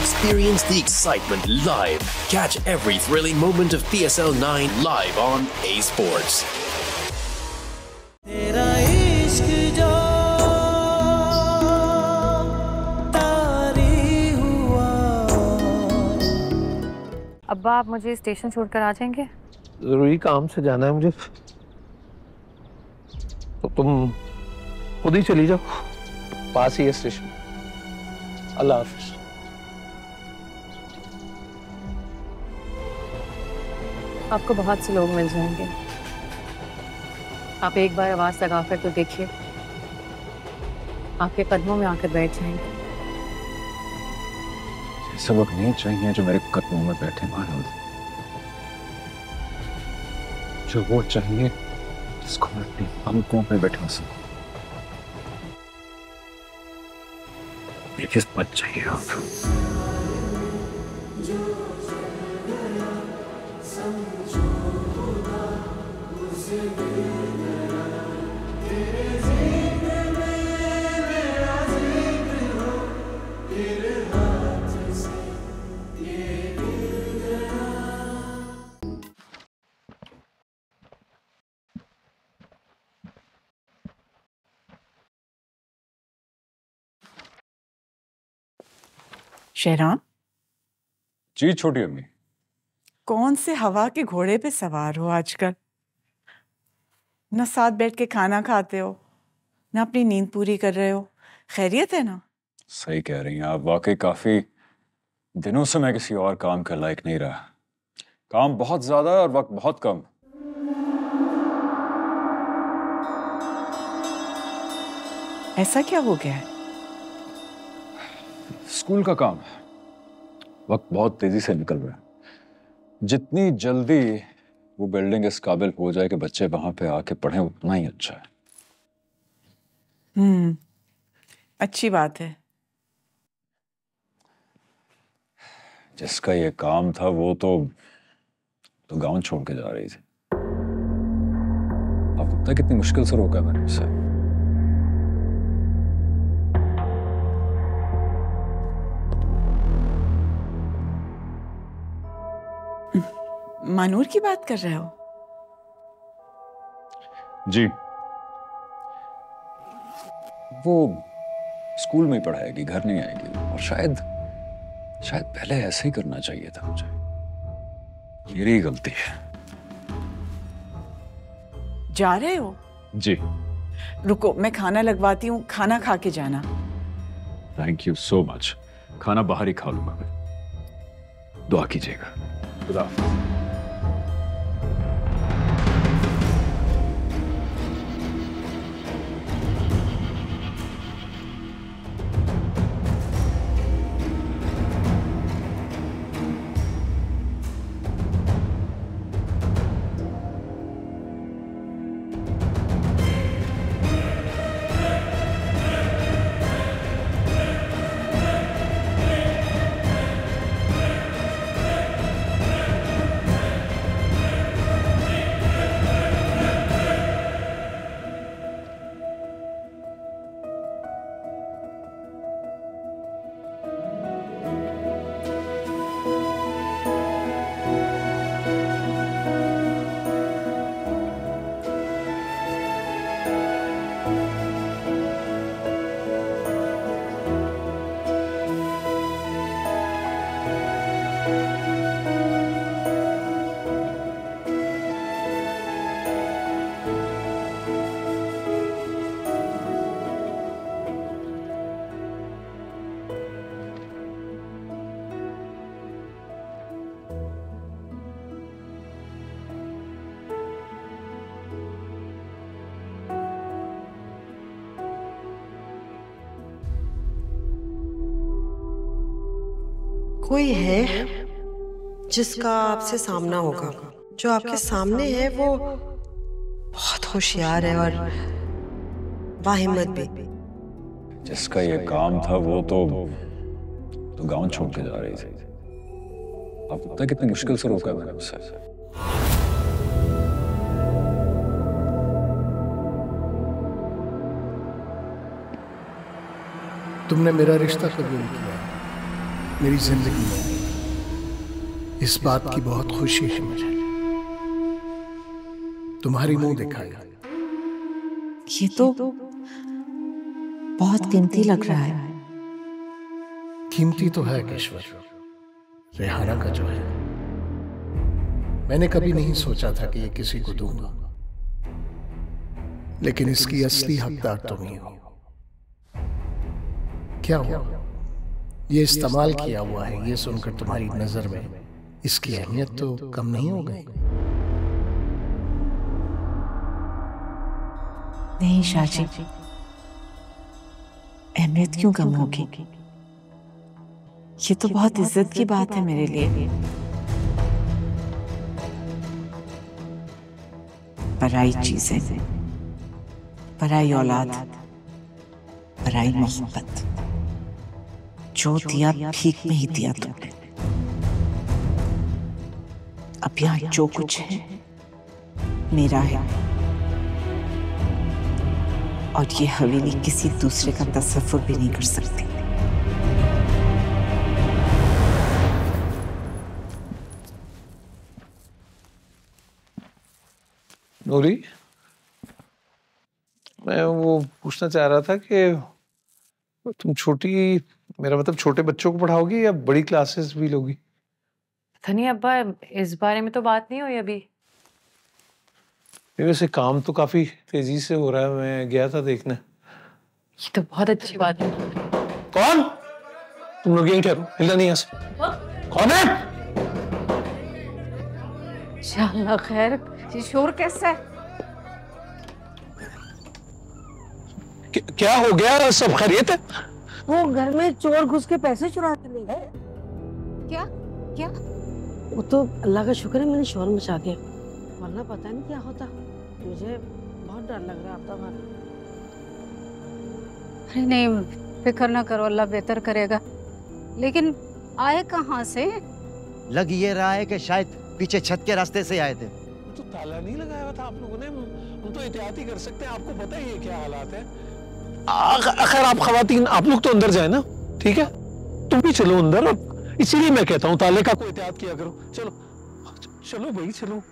Experience the excitement live. Catch every thrilling moment of PSL 9 live on A Sports. अब्बा, आप मुझे station छोड़कर आ जाएंगे? जरूरी काम से जाना है मुझे। तो तुम खुद ही चली जाओ, पास ही है स्टेशन। अल्लाह हाफिज। आपको बहुत से लोग मिल जाएंगे, आप एक बार आवाज लगा कर तो देखिए, आपके कदमों में आकर बैठ जाएंगे। ऐसे लोग नहीं चाहिए जो मेरे कदमों में बैठे, मानो जो वो चाहिए जिसको मैं अपनी आंखों में बैठा सकूं। किस बात चाहिए आप? शेरान जी, छोटी अम्मी, कौन से हवा के घोड़े पे सवार हो आजकल? ना साथ बैठ के खाना खाते हो, ना अपनी नींद पूरी कर रहे हो। खैरियत है ना? सही कह रही हैं आप, वाकई काफी दिनों से मैं किसी और काम का लायक नहीं रहा। काम बहुत ज्यादा और वक्त बहुत कम। ऐसा क्या हो गया है? स्कूल का काम है, वक्त बहुत तेजी से निकल रहा है। जितनी जल्दी वो बिल्डिंग इस काबिल हो जाए कि बच्चे वहां पे आके पढ़ें, उतना ही अच्छा है। अच्छी बात है। जिसका ये काम था वो तो गांव छोड़ के जा रही थी। आपको पता कितनी मुश्किल से रोका मैंने उसे। मानूर की बात कर रहे हो? जी, वो स्कूल में पढ़ाएगी, घर नहीं आएगी। और शायद पहले ऐसे ही करना चाहिए था मुझे। मेरी गलती है। जा रहे हो? जी। रुको, मैं खाना लगवाती हूँ, खाना खा के जाना। Thank you so much. खाना बाहर ही खा लूंगा मैं। दुआ कीजिएगा। खुदा हाफिज। कोई है जिसका आपसे सामना होगा। जो आपके सामने है वो बहुत होशियार है और वाहिमत भी। जिसका ये काम था वो तो गांव छोड़ के जा रही थी। आपको पता कितनी मुश्किल से रोका मैंने उसे। तुमने मेरा रिश्ता कबूल किया, मेरी जिंदगी में इस बात की बहुत खुशी है मुझे, तुम्हारी मुंह दिखाया। ये तो बहुत कीमती लग रहा है। कीमती तो है केशवर, रेहाना का जो है। मैंने कभी नहीं सोचा था कि ये किसी को दूंगा, लेकिन इसकी असली हकदार तुम ही हो। क्या हुआ? ये इस्तेमाल किया हुआ है, ये सुनकर तुम्हारी नजर में इसकी अहमियत तो कम नहीं हो गई? नहीं शाजी, अहमियत क्यों कम होगी? ये तो बहुत इज्जत की बात है मेरे लिए। पराई चीजें, पराई औलाद, पराई मोहब्बत, जो दिया ठीक नहीं दिया तुमने। अब यहाँ जो कुछ है मेरा है, और ये हवेली किसी दूसरे का तसव्वुर भी नहीं कर सकती। नूरी, मैं वो पूछना चाह रहा था कि तुम छोटी, मेरा मतलब छोटे बच्चों को पढ़ाओगी या बड़ी क्लासेस भी लोगी? पता नहीं अब्बा, इस बारे में तो बात नहीं हुई अभी। वैसे काम तो काफी तेजी से हो रहा है, मैं गया था देखने। ये तो बहुत अच्छी बात है। कौन? तुम लोग यहीं ठहरो, हिलना नहीं यहाँ से। कौन है? इंशाअल्लाह खैर। ये शोर कैसा है? क्या हो गया? सब खैरियत है? वो घर में चोर घुस के पैसे चुराते नहीं है। क्या क्या? वो तो अल्लाह का शुक्र है मैंने शोर मचा दिया, वरना पता नहीं क्या होता। मुझे बहुत डर लग रहा है आपका भाई। अरे नहीं, फिक्र ना करो, अल्लाह बेहतर करेगा। लेकिन आए कहाँ से? लग ये रहा है कि शायद पीछे छत के रास्ते से आए थे। तो ताला नहीं लगाया हुआ था आप लोगों ने? हम तो एहतियाती कर सकते हैं, आपको पता ही है क्या हालात है। खैर आप खवातीन, आप लोग तो अंदर जाए ना, ठीक है? तुम भी चलो अंदर, और इसीलिए मैं कहता हूँ ताले का कोई एहतियात किया करो। चलो चलो भाई चलो।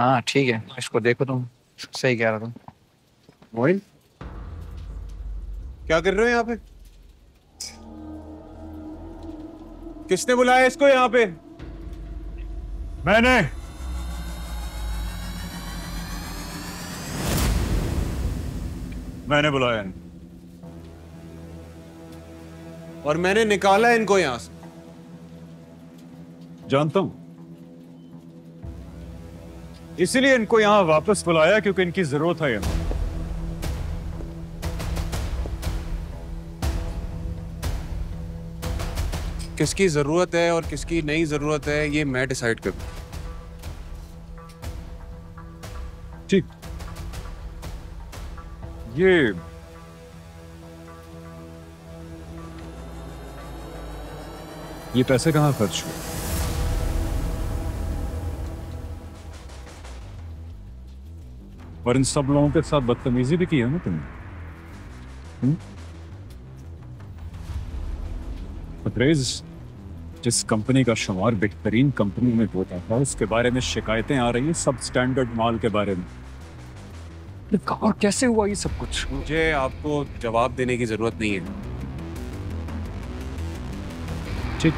हाँ ठीक है, इसको देखो, तुम सही कह रहा था। मोइन, क्या कर रहे हो यहाँ पे? किसने बुलाया इसको यहाँ पे? मैंने। मैंने बुलाया और मैंने निकाला इनको यहाँ से। जानता हूं, इसीलिए इनको यहाँ वापस बुलाया क्योंकि इनकी जरूरत है यहाँ। किसकी जरूरत है और किसकी नहीं जरूरत है ये मैं डिसाइड करूं। ठीक, ये पैसे कहाँ खर्च हुए? और इन सब लोगों के साथ बदतमीजी भी की है ना तुमने? तबरेज़ जिस कंपनी का शुमार बेहतरीन कंपनी में होता था, उसके बारे में शिकायतें आ रही हैं, सब स्टैंडर्ड माल के बारे में। और कैसे हुआ ये सब कुछ? मुझे आपको जवाब देने की जरूरत नहीं है, ठीक?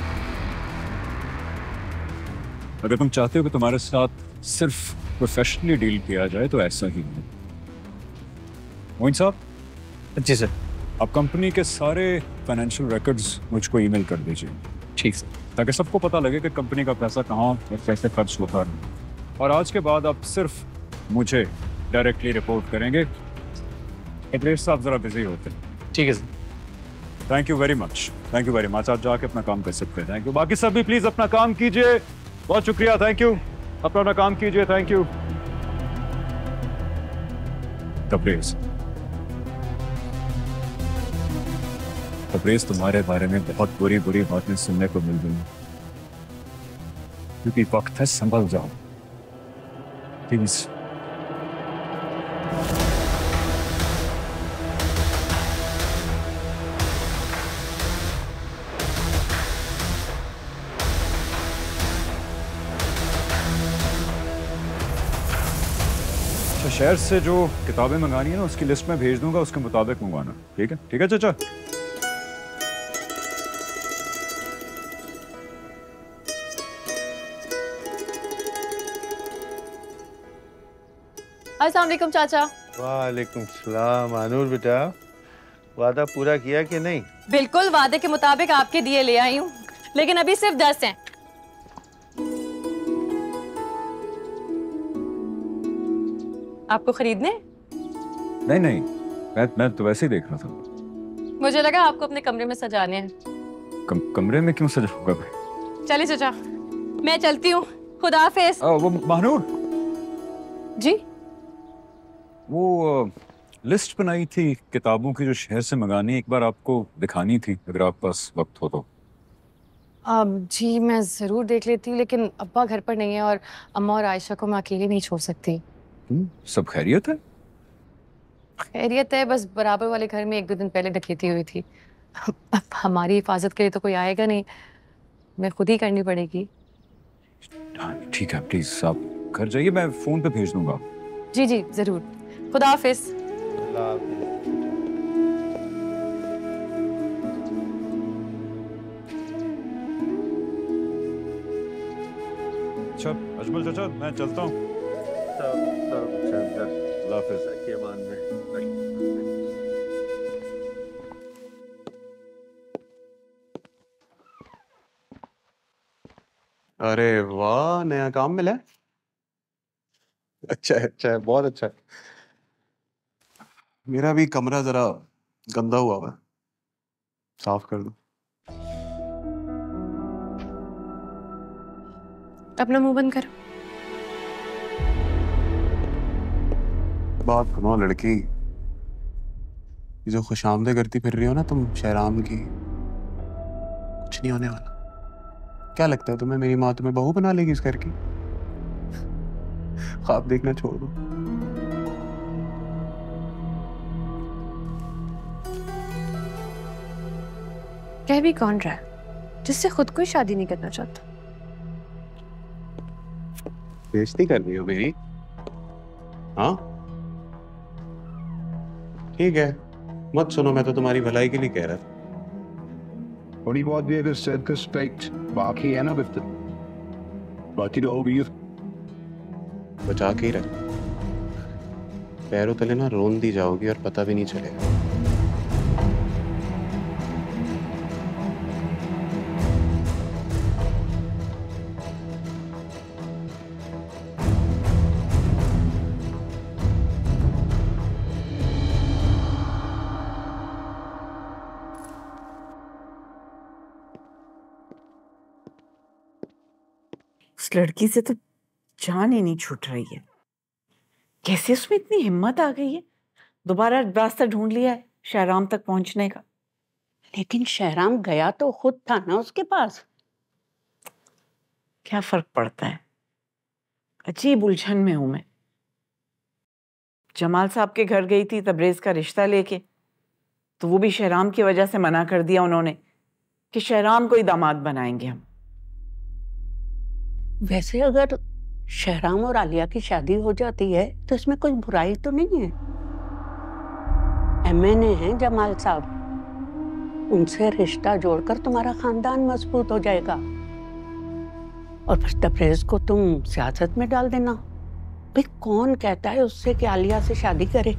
अगर तुम चाहते हो कि तुम्हारे साथ सिर्फ प्रोफेशनली डील किया जाए तो ऐसा ही है। मोइन साहब। जी सर। आप कंपनी के सारे फाइनेंशियल रिकॉर्ड्स मुझको ईमेल कर दीजिए। ठीक सर। ताकि सबको पता लगे कि कंपनी का पैसा कहाँ और कैसे खर्च होता है। और आज के बाद आप सिर्फ मुझे डायरेक्टली रिपोर्ट करेंगे। एड्रेस साहब जरा बिजी होते हैं। ठीक है sir. Thank you very much, thank you very much. आप जाके अपना काम कर सकते हैं। Thank you. बाकी सब भी प्लीज़ अपना काम कीजिए। बहुत शुक्रिया, थैंक यू। अपना काम कीजिए, थैंक यू। तबरेज़, तबरेज़, तुम्हारे बारे में बहुत बुरी बुरी बातें सुनने को मिल रही हैं, क्योंकि वक्त है संभल जाओ प्लीज। शहर से जो किताबें मंगानी है ना, उसकी लिस्ट में भेज दूंगा, उसके मुताबिक मंगवाना। ठीक है? ठीक है चाचा। अस्सलाम वालेकुम चाचा। वालेकुम सलाम आनूर बेटा, वादा पूरा किया कि नहीं? बिल्कुल वादे के मुताबिक आपके दिए ले आई हूँ, लेकिन अभी सिर्फ 10 हैं। आपको खरीदने? नहीं नहीं, मैं तो वैसे ही देख रहा था। मुझे लगा आपको अपने कमरे में सजाने हैं। कमरे में क्यों सजाऊंगा भाई? चलिए चाचा, मैं चलती हूँ, खुदा हाफिज़। वो महानूर जी, वो लिस्ट बनाई थी किताबों की जो शहर से मंगानी, एक बार आपको दिखानी थी अगर आप पास वक्त हो तो। जी मैं जरूर देख लेती, लेकिन अब्बा घर पर नहीं है और अम्मा और आयशा को मैं अकेले नहीं छोड़ सकती। सब खैरियत है? खैरियत है, बस बराबर वाले घर में 1-2 दिन पहले डकैती हुई थी। अब हमारी हिफाजत के लिए तो कोई आएगा नहीं, मैं खुद ही करनी पड़ेगी। ठीक है, प्लीज आप घर जाइए, मैं फोन पे भेज दूंगा। जी जी जरूर, खुदा हाफिज़। अच्छा अजमल चाचा, मैं चलता हूँ। अरे वाह, नया काम मिला। अच्छा है, अच्छा है, बहुत अच्छा है। मेरा भी कमरा जरा गंदा हुआ है, साफ कर दो। अपना मुंह बंद करो। बात सुनो लड़की, ये जो खुशामदें करती फिर रही हो ना तुम शहराम की, कुछ नहीं होने वाला। क्या लगता है तुम्हें मेरी माँ तुम्हें बहू बना लेगी इस घर की? ख्वाब देखना छोड़ दो। कह भी कौन रहा है जिससे खुद को ही शादी नहीं करना चाहता? बेइज्जती कर रही हो मेरी? हाँ ठीक है, मत सुनो, मैं तो तुम्हारी भलाई के लिए कह रहा था। थोड़ी बहुत देर इस रिस्पेक्ट बाकी है ना, बिल्कुल बाकी रहो वीर, बचा के ही रख। पैरों तले ना रोन दी जाओगी और पता भी नहीं चलेगा। लड़की से तो जान ही नहीं छूट रही है, कैसे उसमें इतनी हिम्मत आ गई है? दोबारा रास्ता ढूंढ लिया है शहराम तक पहुंचने का। लेकिन शहराम गया तो खुद था ना उसके पास, क्या फर्क पड़ता है? अजीब उलझन में हूं मैं। जमाल साहब के घर गई थी तबरेज़ का रिश्ता लेके, तो वो भी शहराम की वजह से मना कर दिया उन्होंने कि शहराम को ही दामाद बनाएंगे हम। वैसे अगर शहराम और आलिया की शादी हो जाती है तो इसमें कोई बुराई तो नहीं है। एमएनए हैं जमाल साहब, उनसे रिश्ता जोड़कर तुम्हारा खानदान मजबूत हो जाएगा। और फिर तबरेज़ को तुम सियासत में डाल देना। भाई कौन कहता है उससे कि आलिया से शादी करे?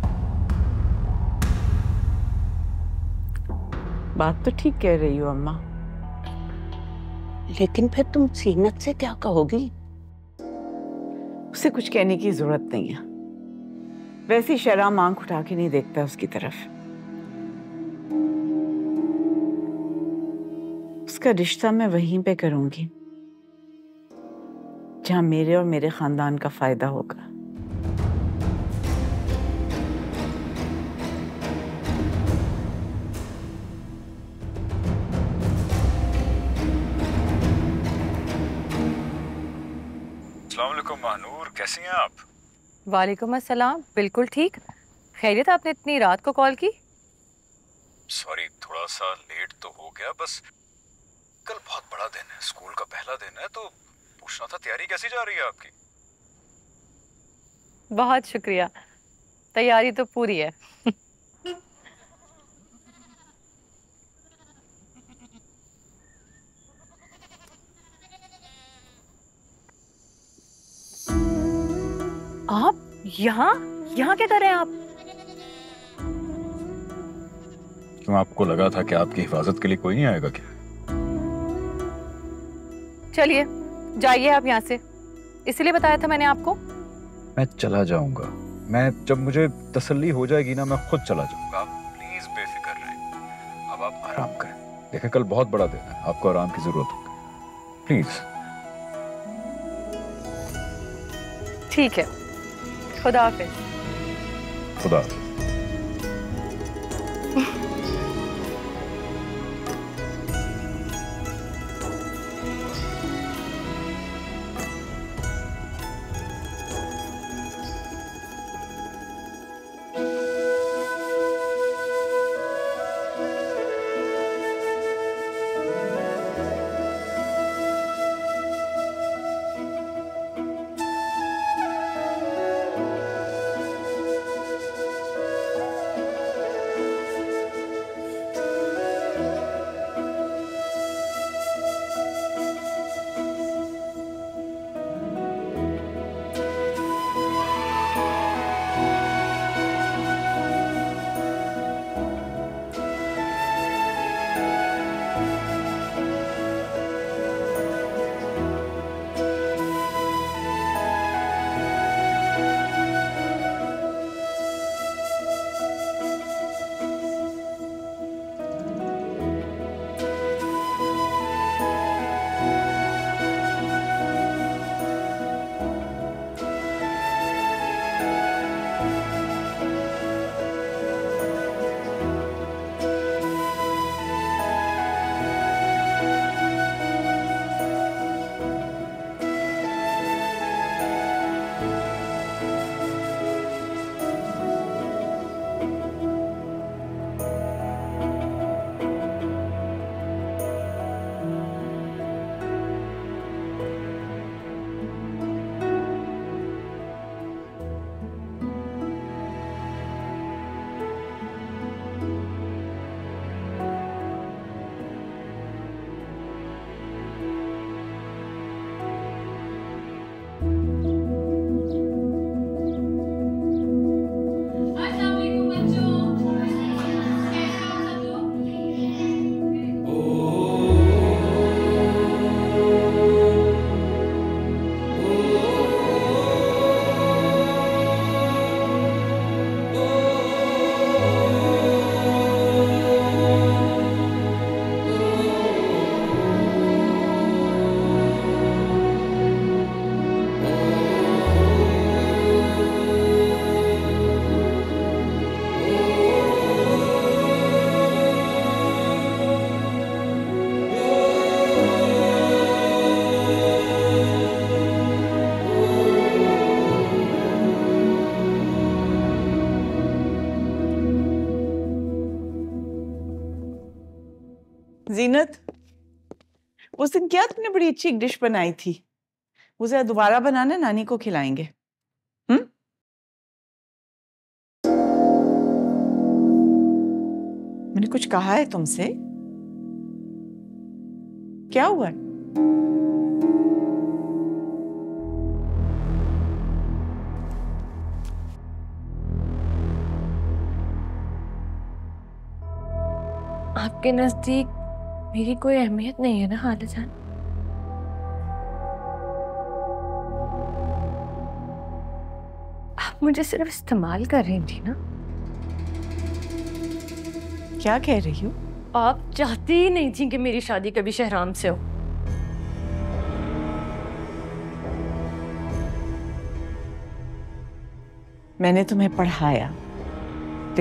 बात तो ठीक कह रही हो अम्मा, लेकिन फिर तुम सीनत से क्या कहोगी? उसे कुछ कहने की जरूरत नहीं है, वैसे शहराम आंख उठा के नहीं देखता उसकी तरफ। उसका रिश्ता मैं वहीं पे करूंगी जहां मेरे और मेरे खानदान का फायदा होगा। अस्सलाम वालेकुम महानूर, कैसी हैं आप? वालेकुम अस्सलाम, बिल्कुल ठीक। खैरियत? आपने इतनी रात को कॉल की? सॉरी, थोड़ा सा लेट तो हो गया, बस कल बहुत बड़ा दिन है, स्कूल का पहला दिन है, तो पूछना था तैयारी कैसी जा रही है आपकी? बहुत शुक्रिया, तैयारी तो पूरी है। आप यहाँ क्या कर रहे हैं आप? क्यों, आपको लगा था कि आपकी हिफाजत के लिए कोई नहीं आएगा क्या? चलिए जाइए आप यहाँ से, इसलिए बताया था मैंने आपको। मैं चला जाऊंगा, मैं जब मुझे तसल्ली हो जाएगी ना मैं खुद चला जाऊंगा, आप प्लीज बेफिक्र रहें। अब आप आराम करें, देखें कल बहुत बड़ा दिन है, आपको आराम की जरूरत होगी, प्लीज। ठीक है, खुदा हाफिज़। खुदा हाफिज़। जीनत, उस दिन क्या तुमने बड़ी अच्छी एक डिश बनाई थी, वो जरा दोबारा बनाना, नानी को खिलाएंगे। मैंने कुछ कहा है तुमसे? क्या हुआ? आपके नजदीक मेरी कोई अहमियत नहीं है ना खाला जान? आप मुझे सिर्फ इस्तेमाल कर रही थी ना? क्या कह रही हो? आप चाहती ही नहीं थी कि मेरी शादी कभी शहराम से हो। मैंने तुम्हें पढ़ाया,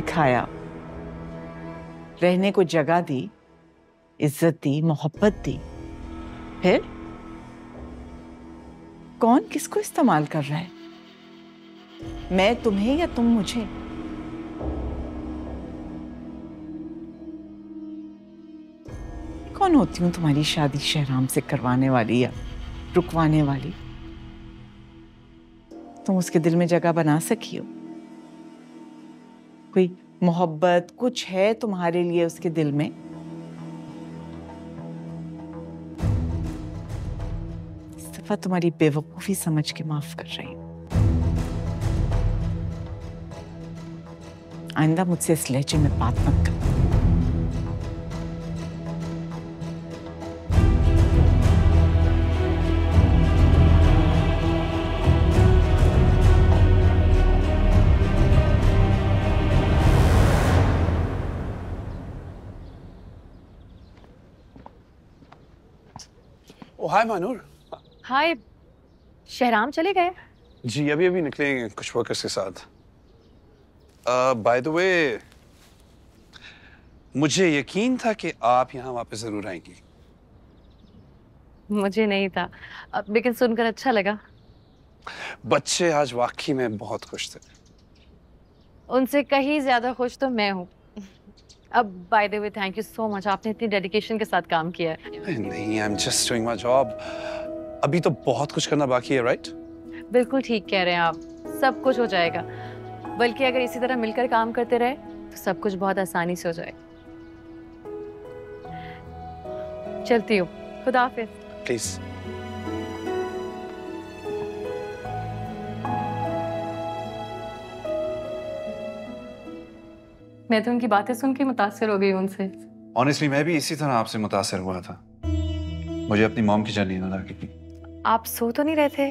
दिखाया, रहने को जगह दी, इज्जत दी, मोहब्बत दी, फिर कौन किसको इस्तेमाल कर रहा है, मैं तुम्हें या तुम मुझे। कौन होती हूँ तुम्हारी शादी शहराम से करवाने वाली या रुकवाने वाली। तुम उसके दिल में जगह बना सकी हो, कोई मोहब्बत कुछ है तुम्हारे लिए उसके दिल में। इस दफा तुम्हारी बेवकूफी समझ के माफ कर रही हूँ। आइंदा मुझसे इस लहजे में बात मत कर। हाय मानूर। हाय, शहराम चले गए? जी अभी अभी निकलेंगे कुछ वर्कर्स के साथ। बाय द वे मुझे यकीन था कि आप यहाँ वापस जरूर आएंगी। मुझे नहीं था, लेकिन सुनकर अच्छा लगा। बच्चे आज वाकई में बहुत खुश थे। उनसे कहीं ज्यादा खुश तो मैं हूँ। अब by the way thank you so much, आपने इतनी डेडिकेशन के साथ काम किया है। नहीं, I am just doing my job. अभी तो बहुत कुछ करना बाकी है, राइट? बिल्कुल ठीक कह रहे हैं आप, सब कुछ हो जाएगा। बल्कि अगर इसी तरह मिलकर काम करते रहे तो सब कुछ बहुत आसानी से हो जाएगा। चलती हूँ, खुदा हाफिज़। प्लीज मैं तो उनकी बातें सुन के मुतासर हो गई उनसे। ऑनेस्टली मैं भी इसी तरह आपसे मुतासर हुआ था। मुझे अपनी मॉम की जान ना लगी। आप सो तो नहीं रहे थे?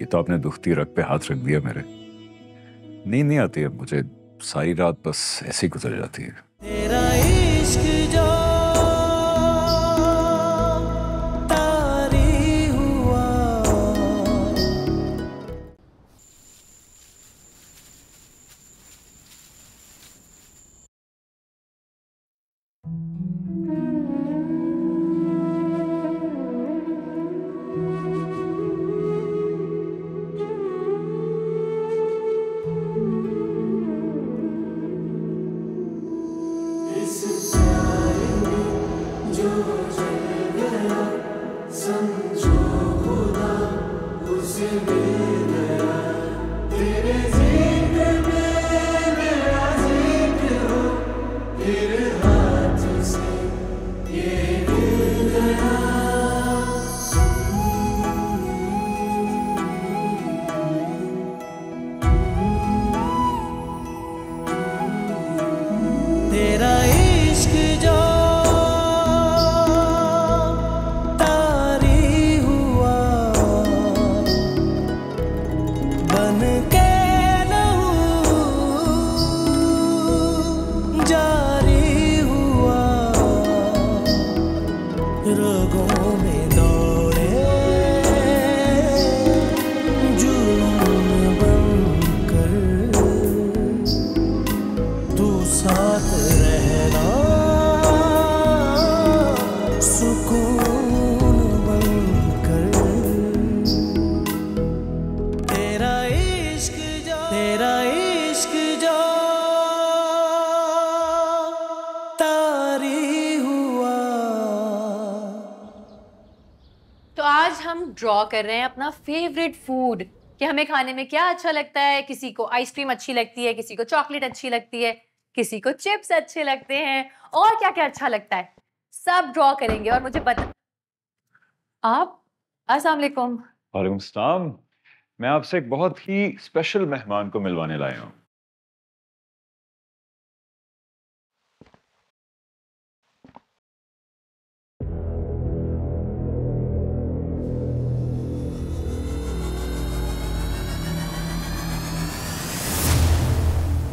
ये तो आपने दुखती रग पे हाथ रख दिया मेरे। नींद नहीं आती है मुझे, सारी रात बस ऐसे ही गुजर जाती है। तेरा इश्क जो तारी हुआ। ड्रॉ कर रहे हैं अपना फेवरेट फूड कि हमें खाने में क्या अच्छा लगता है। किसी को आइसक्रीम अच्छी लगती है, किसी को चॉकलेट अच्छी लगती है, किसी को चिप्स अच्छे लगते हैं, और क्या क्या अच्छा लगता है सब ड्रॉ करेंगे। और मुझे बता आप। अस्सलाम वालेकुम। वालेकुम सलाम। मैं आपसे एक बहुत ही स्पेशल मेहमान को मिलवाने लाया हूँ।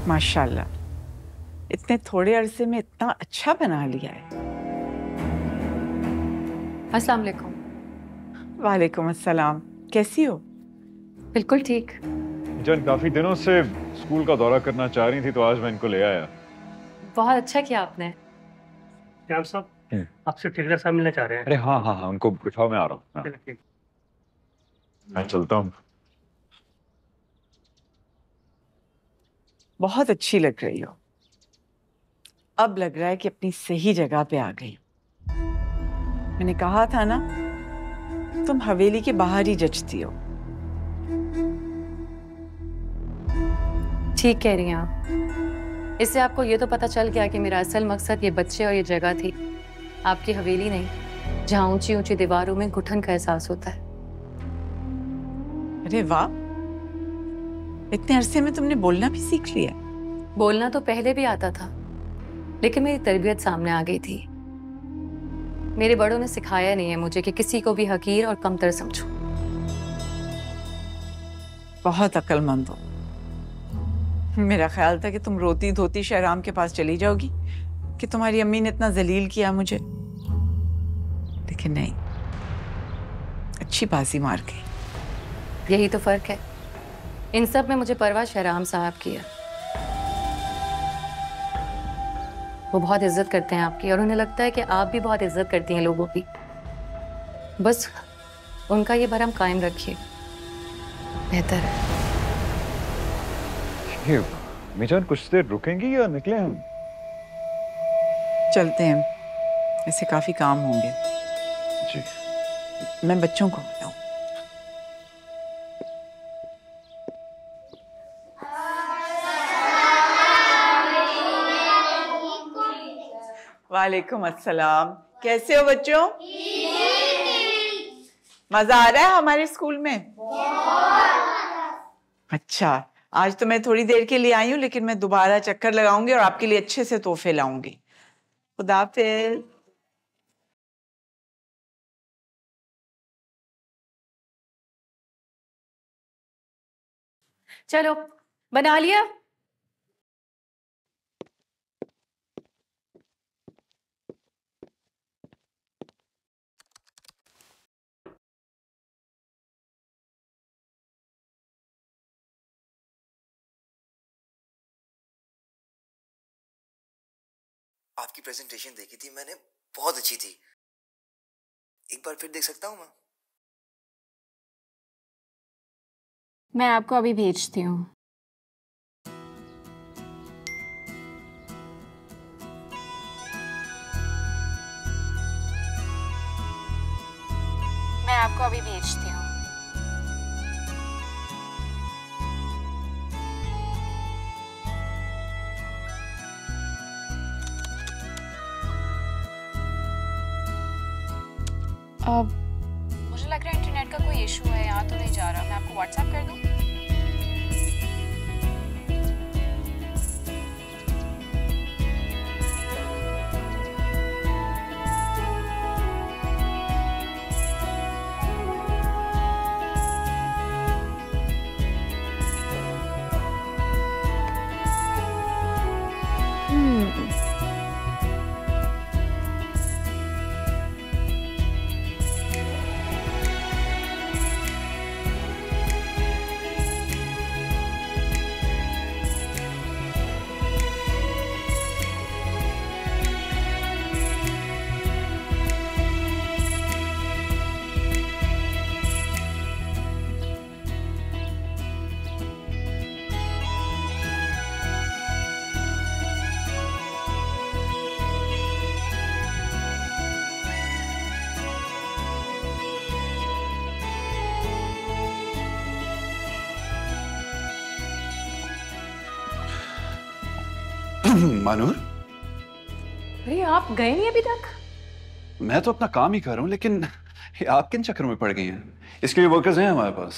माशाल्लाह, इतने थोड़े अरसे में इतना अच्छा बना लिया है। अस्सलाम वालेकुम। वालेकुम अस्सलाम। कैसी हो? बिल्कुल ठीक। जान काफी दिनों से स्कूल का दौरा करना चाह रही थी तो आज मैं इनको ले आया। बहुत अच्छा किया आपने। साहब आपसे ठेकेदार साहब मिलना चाह रहे हैं। अरे हाँ हाँ हाँ उनको बिठाओ, मैं आ रहा हूँ। मैं चलता हूँ। बहुत अच्छी लग रही हो, अब लग रहा है कि अपनी सही जगह पे आ गई। मैंने कहा था ना, तुम हवेली के बाहर ही जचती हो। ठीक कह रही हैं आप। इससे आपको ये तो पता चल गया कि मेरा असल मकसद ये बच्चे और ये जगह थी, आपकी हवेली नहीं, जहाँ ऊंची ऊंची दीवारों में घुटन का एहसास होता है। अरे वाह, इतने अरसे में तुमने बोलना भी सीख लिया। बोलना तो पहले भी आता था, लेकिन मेरी तरबियत सामने आ गई थी। मेरे बड़ों ने सिखाया नहीं है मुझे कि किसी को भी हकीर और कमतर समझो। बहुत अक्लमंद हो। मेरा ख्याल था कि तुम रोती धोती शहराम के पास चली जाओगी कि तुम्हारी अम्मी ने इतना जलील किया मुझे, लेकिन नहीं, अच्छी बाजी मार गई। यही तो फर्क है, इन सब में मुझे परवाह शहराम साहब की है। वो बहुत इज्जत करते हैं आपकी, और उन्हें लगता है कि आप भी बहुत इज्जत करती हैं लोगों की। बस उनका ये भरम कायम रखिए, बेहतर है। मिजान कुछ देर रुकेंगी या निकले हम? चलते हैं, ऐसे काफी काम होंगे। जी। मैं बच्चों को बताऊं। वालेकुम अस्सलाम। कैसे हो बच्चों? मजा आ रहा है हमारे स्कूल में? अच्छा, आज तो मैं थोड़ी देर के लिए आई हूँ, लेकिन मैं दोबारा चक्कर लगाऊंगी और आपके लिए अच्छे से तोहफे लाऊंगी। खुदा हाफिज़। चलो बना लिया? आपकी प्रेजेंटेशन देखी थी मैंने, बहुत अच्छी थी। एक बार फिर देख सकता हूँ मैं आपको अभी भेजती हूँ। मुझे लग रहा है इंटरनेट का कोई इशू है, यहाँ तो नहीं जा रहा। मैं आपको व्हाट्सएप कर दूँ? मानूर, अरे आप गए नहीं अभी तक? मैं तो अपना काम ही कर रहा हूँ, लेकिन आप किन चक्करों में पड़ गई हैं? इसके लिए वर्कर्स हैं हमारे पास।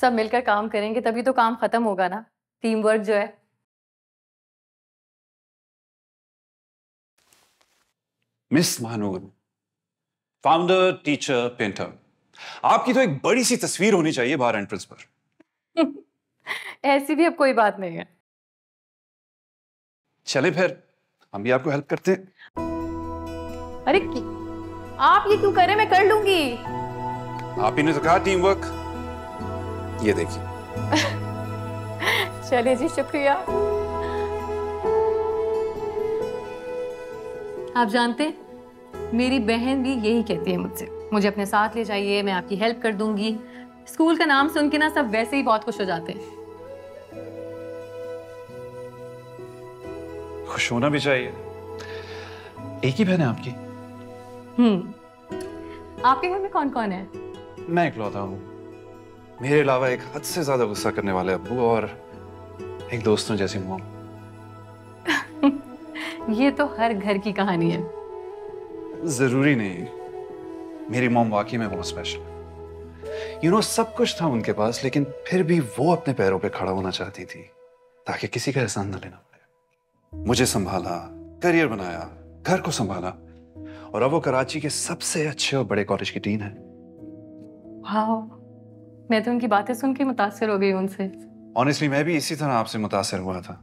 सब मिलकर काम करेंगे तभी तो काम खत्म होगा ना, टीम वर्क जो है। Miss Manoor, founder, teacher, painter, आपकी तो एक बड़ी सी तस्वीर होनी चाहिए बाहर एंट्रेंस पर। ऐसी भी अब कोई बात नहीं है। चले फिर हम भी आपको हेल्प करते हैं। अरे आप ये क्यों करें, मैं कर लूंगी। आप ही ने तो कहा टीम वर्क। ये देखिए। चलिए जी, शुक्रिया। आप जानते, मेरी बहन भी यही कहती है मुझसे। मुझे अपने साथ ले जाइए, मैं आपकी हेल्प कर दूंगी। स्कूल का नाम सुन के ना सब वैसे ही बहुत खुश हो जाते हैं। खुश होना भी चाहिए। एक ही बहन है आपकी? आपके घर में कौन कौन है? मैं इकलौता हूँ। मेरे अलावा एक हद से ज्यादा गुस्सा करने वाले अब्बू और एक दोस्तों जैसी मॉम। ये तो हर घर की कहानी है। जरूरी नहीं, मेरी मॉम वाकई में बहुत स्पेशल है। यू नो, सब कुछ था उनके पास, लेकिन फिर भी वो अपने पैरों पे खड़ा होना चाहती थी ताकि किसी का एहसान न लेना पड़े। मुझे संभाला, करियर बनाया, घर को संभाला, और अब वो कराची के सबसे अच्छे और बड़े कॉलेज की डीन है। वाओ, मैं तो उनकी बातें सुन के मुतासर हो गई उनसे। ऑनेस्टली मैं भी इसी तरह आपसे मुतासर हुआ था।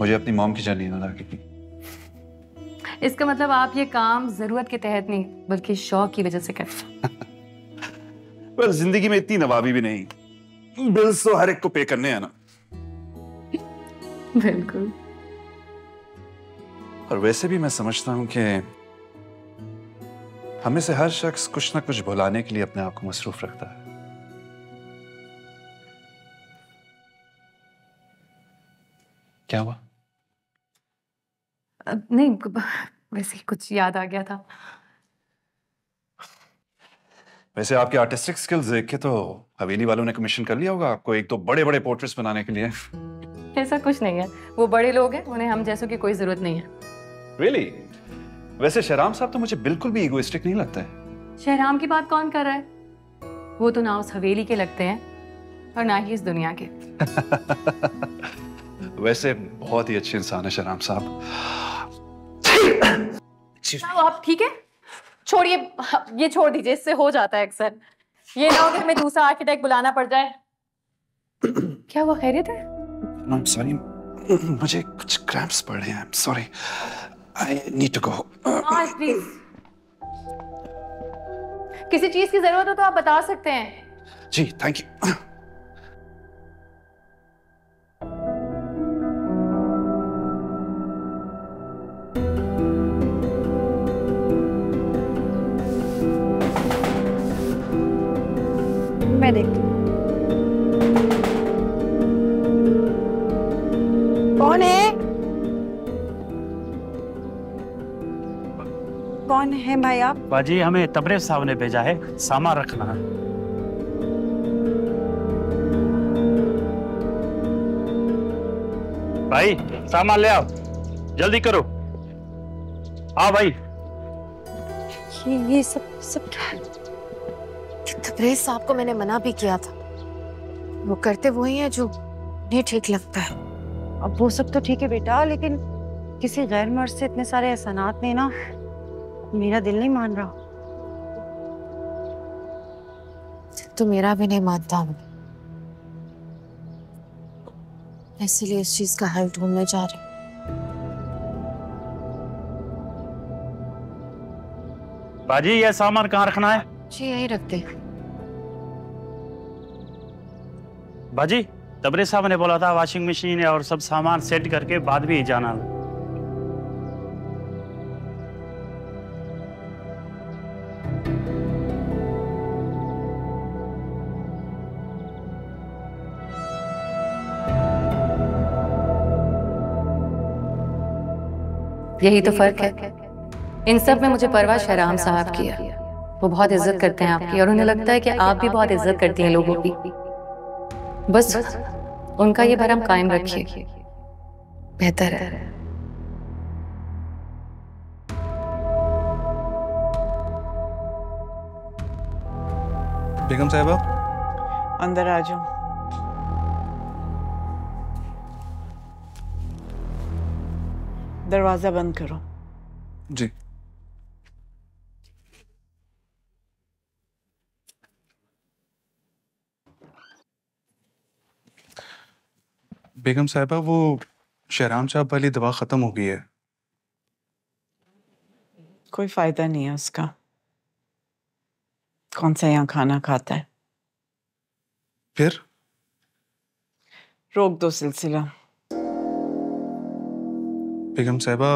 मुझे अपनी मॉम की जर्नी याद आ गई। इसका मतलब आप ये काम जरूरत के तहत नहीं बल्कि शौक की वजह से करते हैं। well, जिंदगी में इतनी नवाबी भी नहीं, बिल्स तो हर एक को पे करने हैं ना। बिल्कुल। और वैसे भी मैं समझता हूं कि हमें से हर शख्स कुछ ना कुछ भुलाने के लिए अपने आप को मसरूफ रखता है। क्या हुआ? नहीं, वैसे कुछ याद आ गया था। वैसे आपके आर्टिस्टिक स्किल्स देख के तो हवेली वालों ने कमीशन कर लिया होगा आपको एक तो बड़े-बड़े पोर्ट्रेट्स बनाने के लिए। ऐसा कुछ नहीं है, वो बड़े लोग हैं, उन्हें हम जैसों की कोई जरूरत नहीं है। रियली? वैसे शहराम साहब तो मुझे बिल्कुल भी इगोइस्टिक नहीं लगता है। शहराम की बात कौन कर रहा है? वो तो ना उस हवेली के लगते हैं और ना ही इस दुनिया के। वैसे बहुत ही अच्छे इंसान है शहराम साहब। आप ठीक है? छोड़िए, ये छोड़ दीजिए, इससे हो जाता है अक्सर। ये ना हो कि हमें दूसरा आर्किटेक्ट बुलाना पड़ जाए। क्या हुआ, खैरियत है? I'm sorry, मुझे कुछ क्रैम्प्स पड़ रहे हैं। I'm sorry, I need to go. Please. किसी चीज की जरूरत हो तो आप बता सकते हैं। जी, थैंक यू। कौन है? कौन है भाई आप? बाजी, हमें तबरेज़ साहब ने भेजा है, सामान रखना है। भाई सामान ले आओ, जल्दी करो। हाँ भाई, ये सब क्या? तबरेज़ साहब को मैंने मना भी किया था। वो करते वही हैं जो उन्हें ठीक लगता है। अब वो सब तो ठीक है बेटा, लेकिन किसी गैर मर्द से इतने सारे एहसानात में ना मेरा दिल नहीं मान रहा। तो मेरा भी नहीं मानता, इसीलिए इस चीज का हल ढूंढने जा रहे। बाजी, ये सामान कहाँ रखना है? जी, यही रखते हैं। बाजी, तबरेज़ साहब ने बोला था वॉशिंग मशीन और सब सामान सेट करके बाद भी जाना। यही तो फर्क है। इन सब में मुझे परवाह शहराम साहब की है। वो बहुत इज्जत करते हैं आपकी और उन्हें लगता है कि आप भी बहुत इज्जत करती हैं लोगों की। बस उनका ये भरम कायम रखिए, बेहतर है। बेगम साहिबा, अंदर आ जाओ। दरवाजा बंद करो। जी। बेगम साहिबा, वो शहराम साहब वाली दवा खत्म हो गई है। कोई फायदा नहीं है उसका। कौन सा यहाँ खाना खाता है? फिर रोक दो सिलसिला। बेगम साहिबा,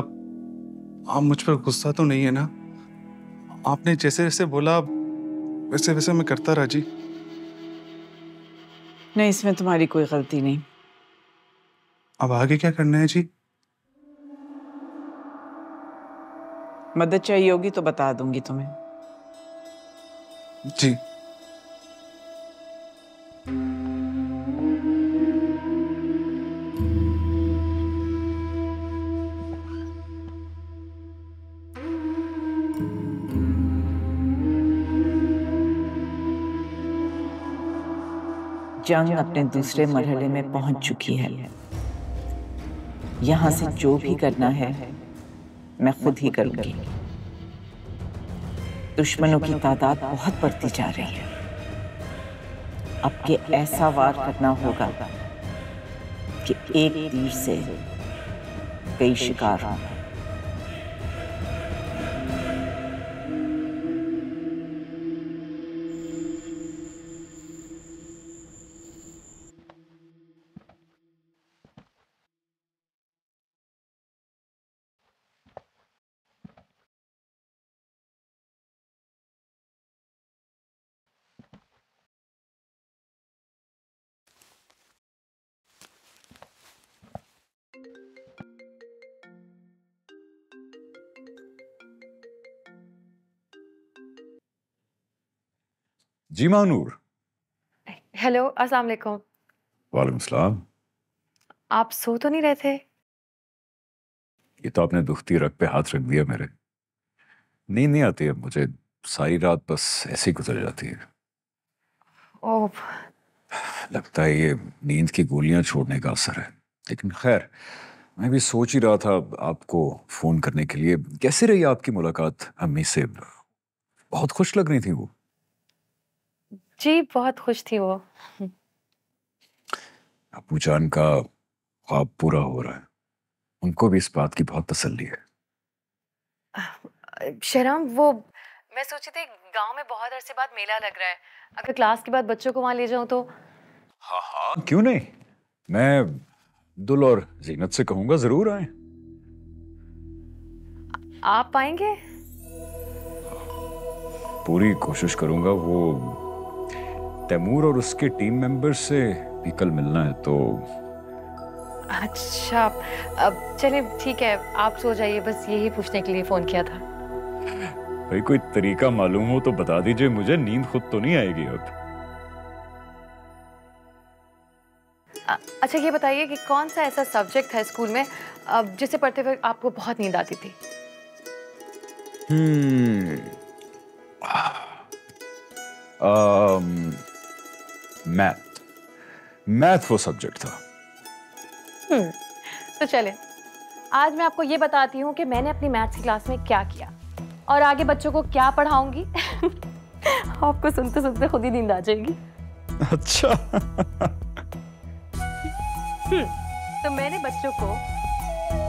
आप मुझ पर गुस्सा तो नहीं है ना? आपने जैसे जैसे बोला वैसे वैसे मैं करता रहा जी। नहीं, इसमें तुम्हारी कोई गलती नहीं। अब आगे क्या करना है जी? मदद चाहिए होगी तो बता दूंगी तुम्हें। जी। जंग अपने दूसरे मरहले में पहुंच चुकी है। यहां से जो भी करना है मैं खुद ही करूंगी। दुश्मनों की तादाद बहुत बढ़ती जा रही है। अब के ऐसा वार करना होगा कि एक तीर से कई शिकार हों। जी मानूर। हेलो, अस्सलाम वालेकुम। वालेकुम सलाम। आप सो तो नहीं रहे थे? ये तो आपने दुखती रग पे हाथ रख दिया मेरे। नींद नहीं आती है मुझे, सारी रात बस ऐसे ही गुजर जाती है। ओह, लगता है ये नींद की गोलियां छोड़ने का असर है। लेकिन खैर, मैं भी सोच ही रहा था आपको फोन करने के लिए। कैसे रही आपकी मुलाकात अम्मी से? बहुत खुश लग रही थी वो। जी, बहुत खुश थी वो। अपू जान का ख्वाब पूरा हो रहा है, उनको भी इस बात की बहुत तसल्ली है। शराम, वो मैं सोची थी गांव में बहुत अरसे बाद मेला लग रहा है, अगर क्लास के बाद बच्चों को वहां ले जाऊं तो। हाँ हाँ, क्यों नहीं। मैं दुल और जीनत से कहूंगा जरूर आए। आप आएंगे? पूरी कोशिश करूंगा। वो तैमूर और उसके टीम मेंबर से भी कल मिलना है तो। अच्छा, अब चलिए, ठीक है, आप सो जाइए। बस यही पूछने के लिए फोन किया था। भाई कोई तरीका मालूम हो तो बता दीजिए मुझे, नींद खुद तो नहीं आएगी अब। अच्छा, ये बताइए कि कौन सा ऐसा सब्जेक्ट था स्कूल में जिसे पढ़ते हुए आपको बहुत नींद आती थी? मैथ वो सब्जेक्ट था। तो चले, आज मैं आपको ये बताती हूँ कि मैंने अपनी मैथ्स की क्लास में क्या किया और आगे बच्चों को क्या पढ़ाऊंगी। आपको सुनते सुनते खुद ही नींद आ जाएगी। अच्छा। तो मैंने बच्चों को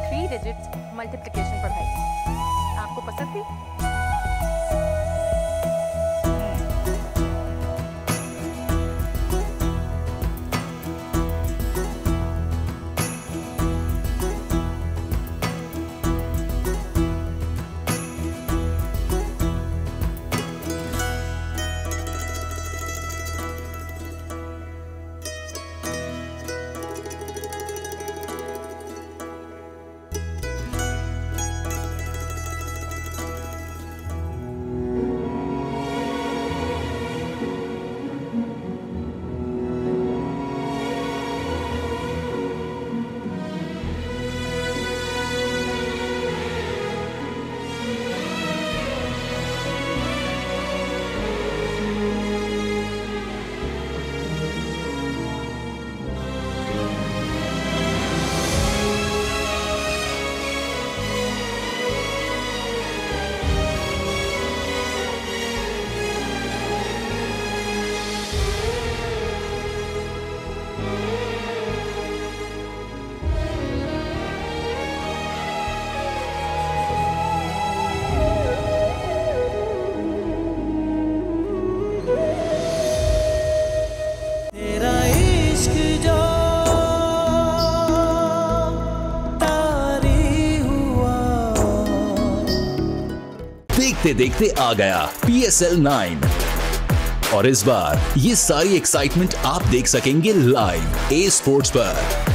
3 डिजिट मल्टीप्लिकेशन पढ़ाई। आपको पसंद थी? देखते देखते आ गया PSL 9 और इस बार ये सारी एक्साइटमेंट आप देख सकेंगे लाइव ए स्पोर्ट्स पर।